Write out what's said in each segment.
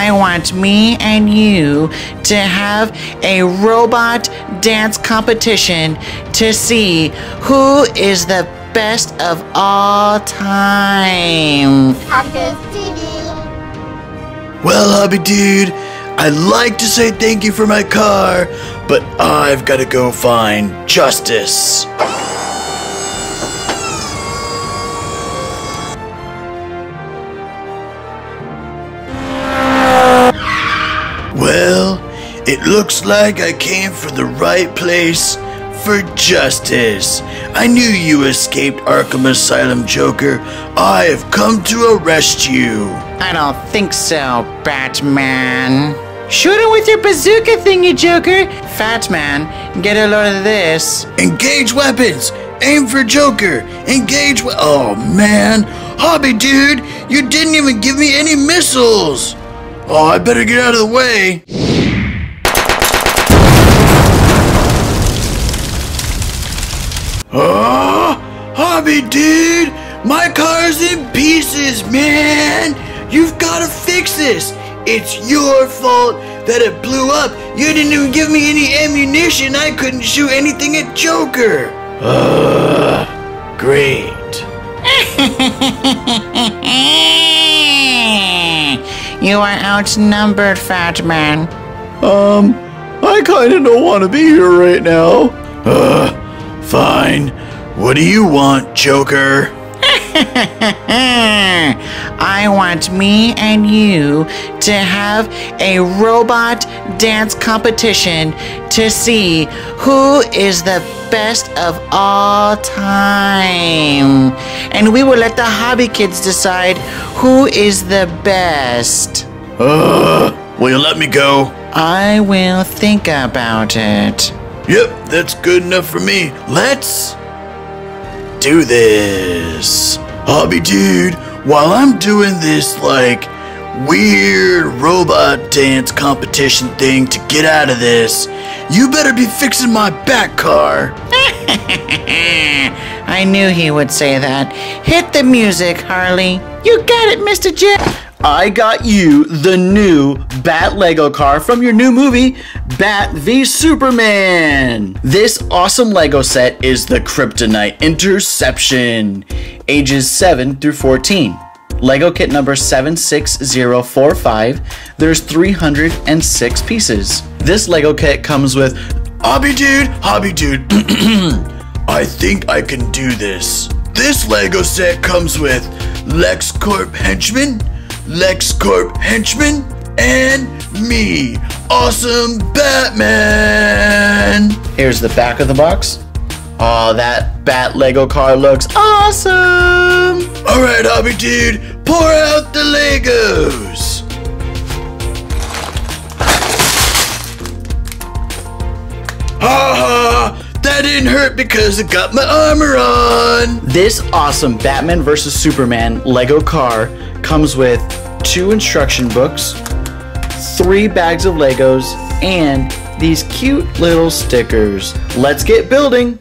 I want me and you to have a robot dance competition to see who is the best of all time. Well, HobbyDude, I'd like to say thank you for my car, but I've got to go find justice. Well, it looks like I came from the right place for justice. I knew you escaped Arkham Asylum, Joker. I have come to arrest you. I don't think so, Batman. Shoot him with your bazooka thingy, Joker. Fat man, get a load of this. Engage weapons. Aim for Joker. Engage we- Oh, man. HobbyDude, you didn't even give me any missiles. Oh, I better get out of the way. Oh, HobbyDude, my car's in pieces, man. You've got to fix this. It's your fault that it blew up. You didn't even give me any ammunition. I couldn't shoot anything at Joker. Great. You are outnumbered, Fat Man. I kinda don't want to be here right now. Fine. What do you want, Joker? I want me and you to have a robot dance competition to see who is the best of all time. And we will let the hobby kids decide who is the best. Will you let me go? I will think about it. Yep, that's good enough for me. Let's do this. HobbyDude, while I'm doing this, like, weird robot dance competition thing to get out of this, you better be fixing my BATCAR. I knew he would say that. Hit the music, Harley. You got it, Mr. J. I got you the new Bat Lego car from your new movie, Bat v Superman. This awesome Lego set is the Kryptonite Interception, ages 7 through 14. Lego kit number 76045. There's 306 pieces. This Lego kit comes with HobbyDude. I think I can do this. This Lego set comes with LexCorp Henchman, and me, Awesome Batman. Here's the back of the box. Oh, that Bat Lego car looks awesome. All right, HobbyDude, pour out the Legos. That didn't hurt because it got my armor on. This awesome Batman v Superman Lego car comes with 2 instruction books, 3 bags of Legos, and these cute little stickers. Let's get building.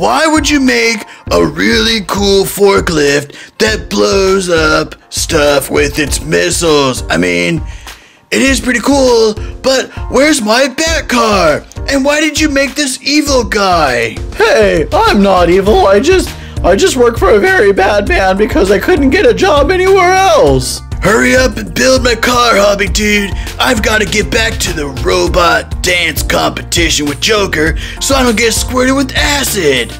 Why would you make a really cool forklift that blows up stuff with its missiles? I mean, it is pretty cool, but where's my BATCAR? And why did you make this evil guy? Hey, I'm not evil. I just work for a very bad man because I couldn't get a job anywhere else. Hurry up and build my car, HobbyDude. I've got to get back to the robot dance competition with Joker so I don't get squirted with acid.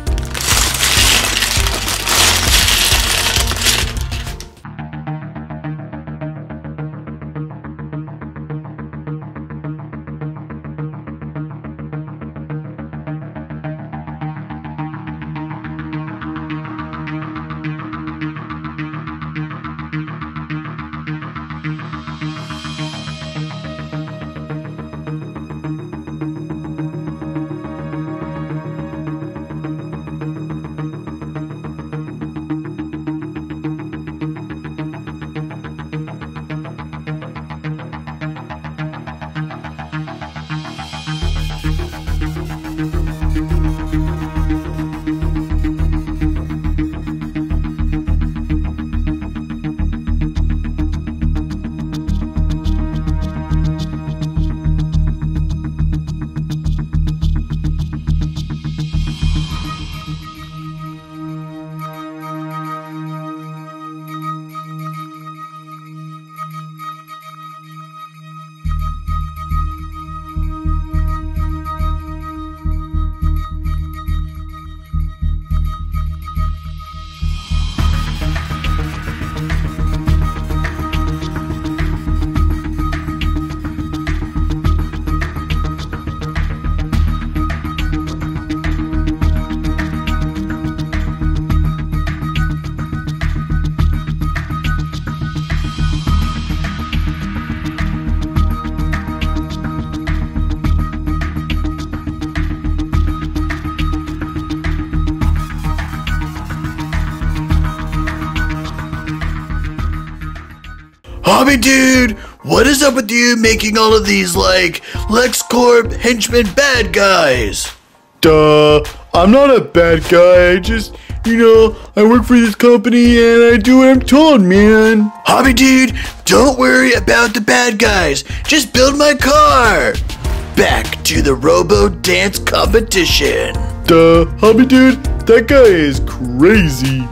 HobbyDude, what is up with you making all of these, like, LexCorp henchmen bad guys? Duh, I'm not a bad guy, I just, you know, I work for this company and I do what I'm told, man. HobbyDude, don't worry about the bad guys, just build my car. Back to the Robo Dance competition. Duh, HobbyDude, that guy is crazy.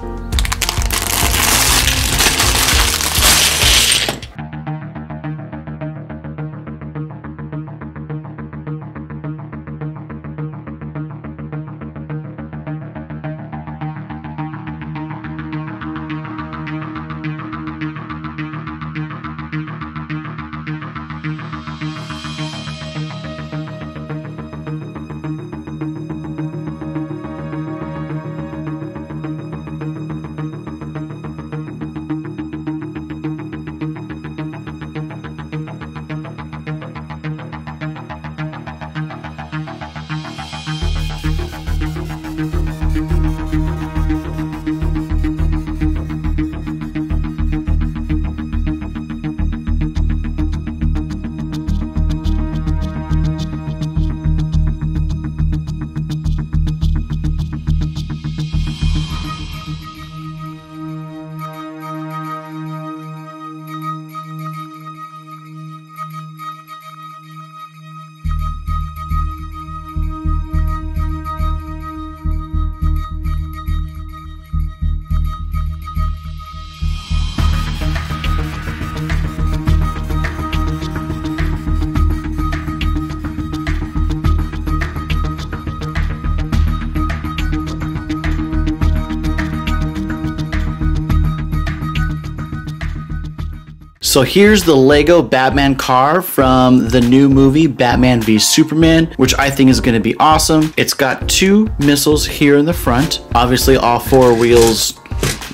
So here's the Lego Batman car from the new movie Batman v Superman, which I think is going to be awesome. It's got two missiles here in the front. Obviously all four wheels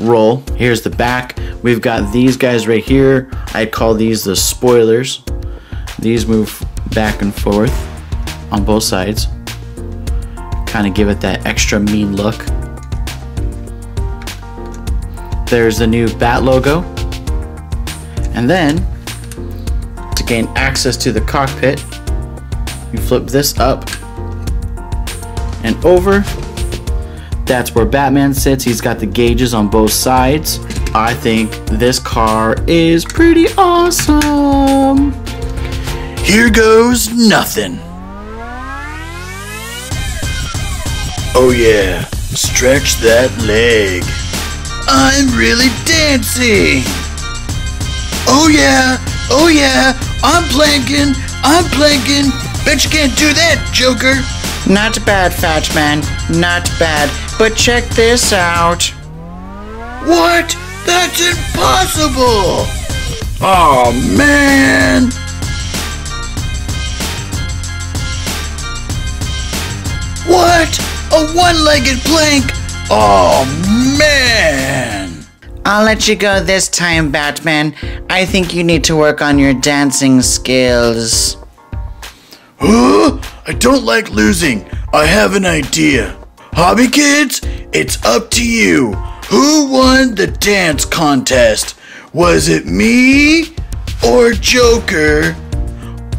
roll. Here's the back. We've got these guys right here. I call these the spoilers. These move back and forth on both sides. Kind of give it that extra mean look. There's the new Bat logo. And then, to gain access to the cockpit, you flip this up and over. That's where Batman sits. He's got the gauges on both sides. I think this car is pretty awesome. Here goes nothing. Oh yeah, stretch that leg. I'm really dancing. Oh yeah, oh yeah, I'm planking, I'm planking. Bet you can't do that, Joker. Not bad, Fat Man, not bad. But check this out. What? That's impossible! Oh man! What? A one-legged plank? Oh, man! I'll let you go this time, Batman. I think you need to work on your dancing skills. Huh? I don't like losing. I have an idea. Hobby kids, it's up to you. Who won the dance contest? Was it me or Joker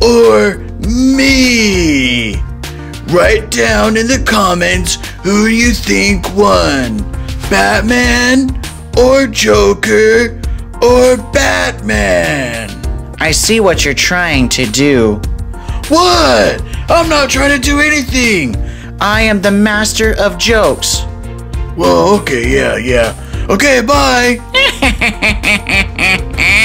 or me? Write down in the comments who you think won, Batman or Joker or Batman. I see what you're trying to do. What? I'm not trying to do anything. I am the master of jokes. Well, okay, yeah. Okay, bye.